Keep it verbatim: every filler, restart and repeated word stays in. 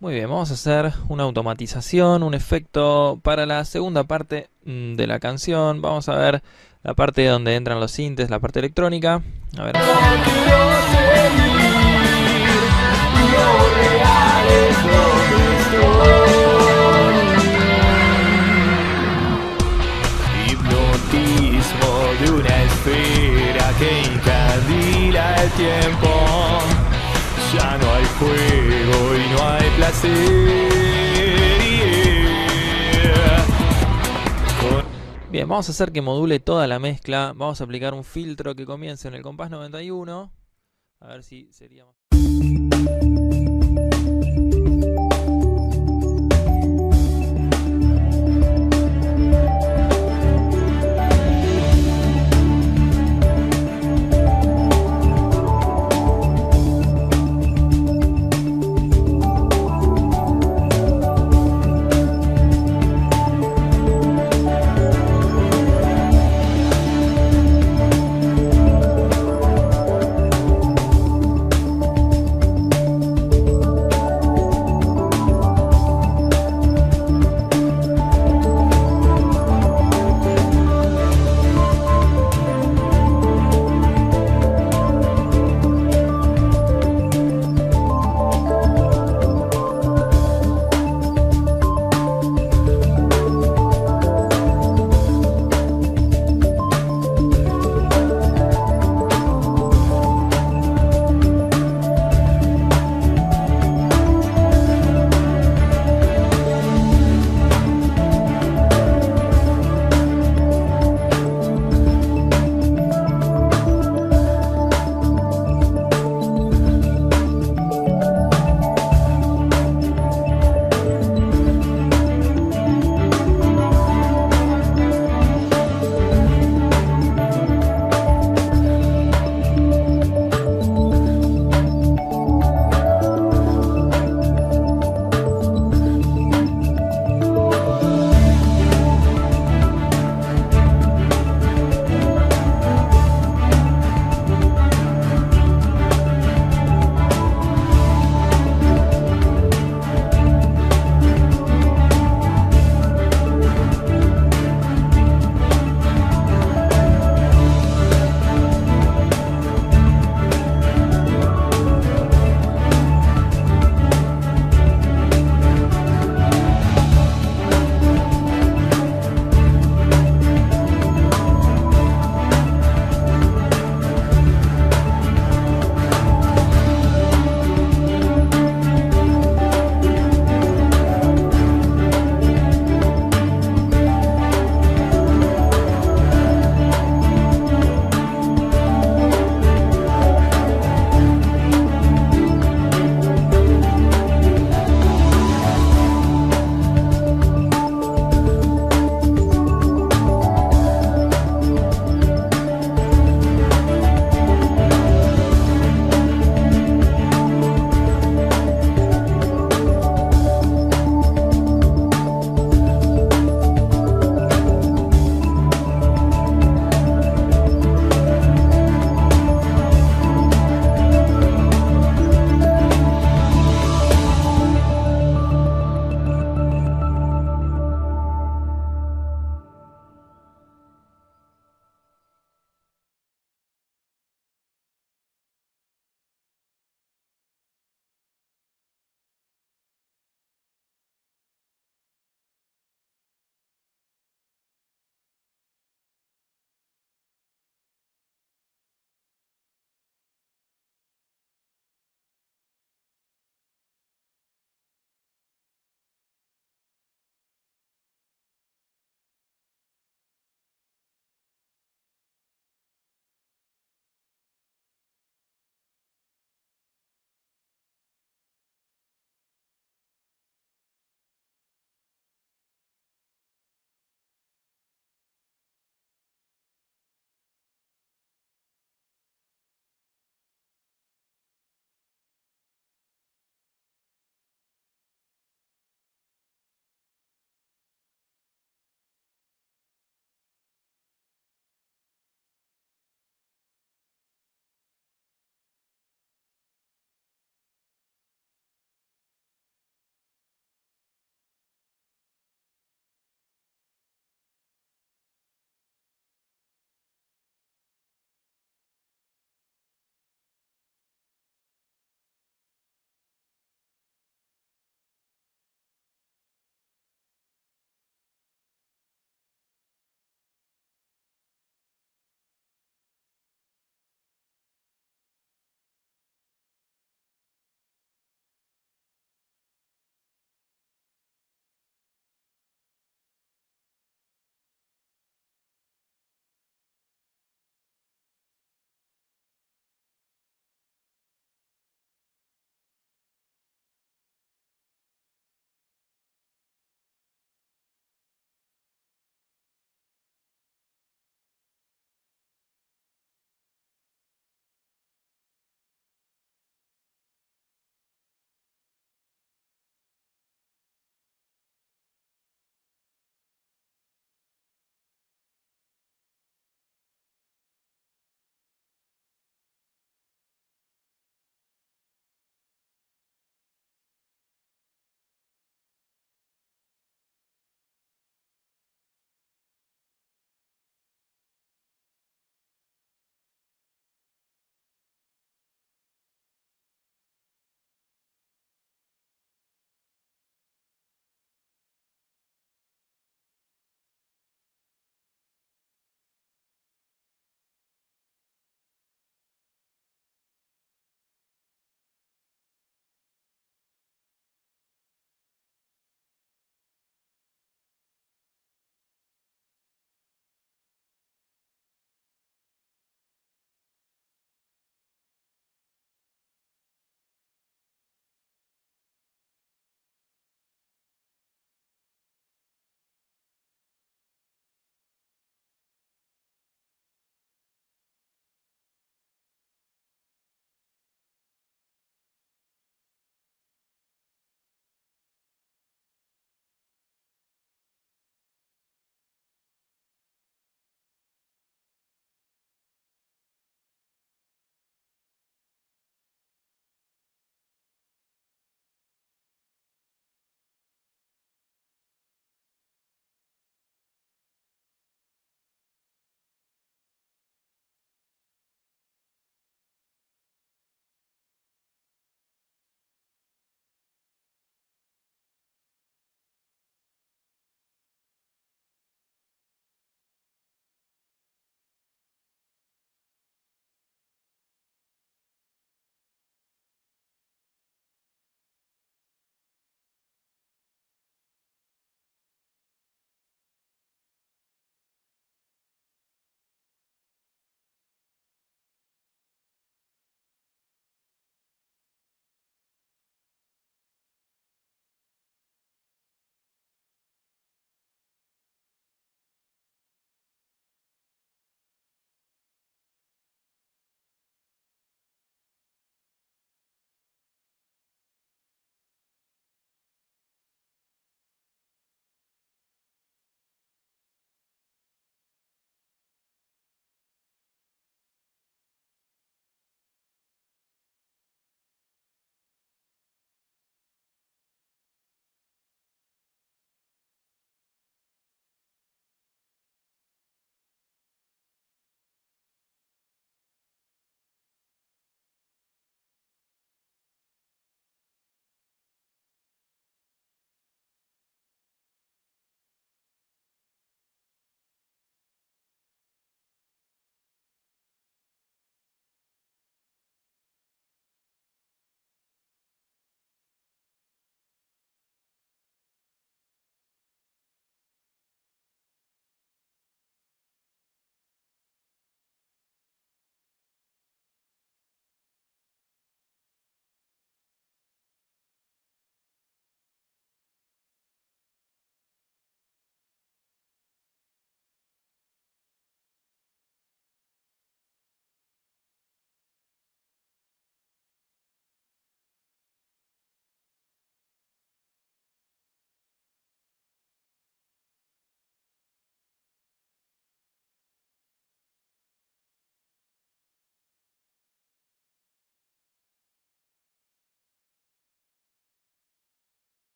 Muy bien, vamos a hacer una automatización, un efecto para la segunda parte de la canción. Vamos a ver la parte donde entran los sintes, la parte electrónica. A ver. Hipnotismo de una esfera que encadena el tiempo. Ya no hay juego y no hay placer. Bien, vamos a hacer que module toda la mezcla. Vamos a aplicar un filtro que comience en el compás noventa y uno. A ver si sería más.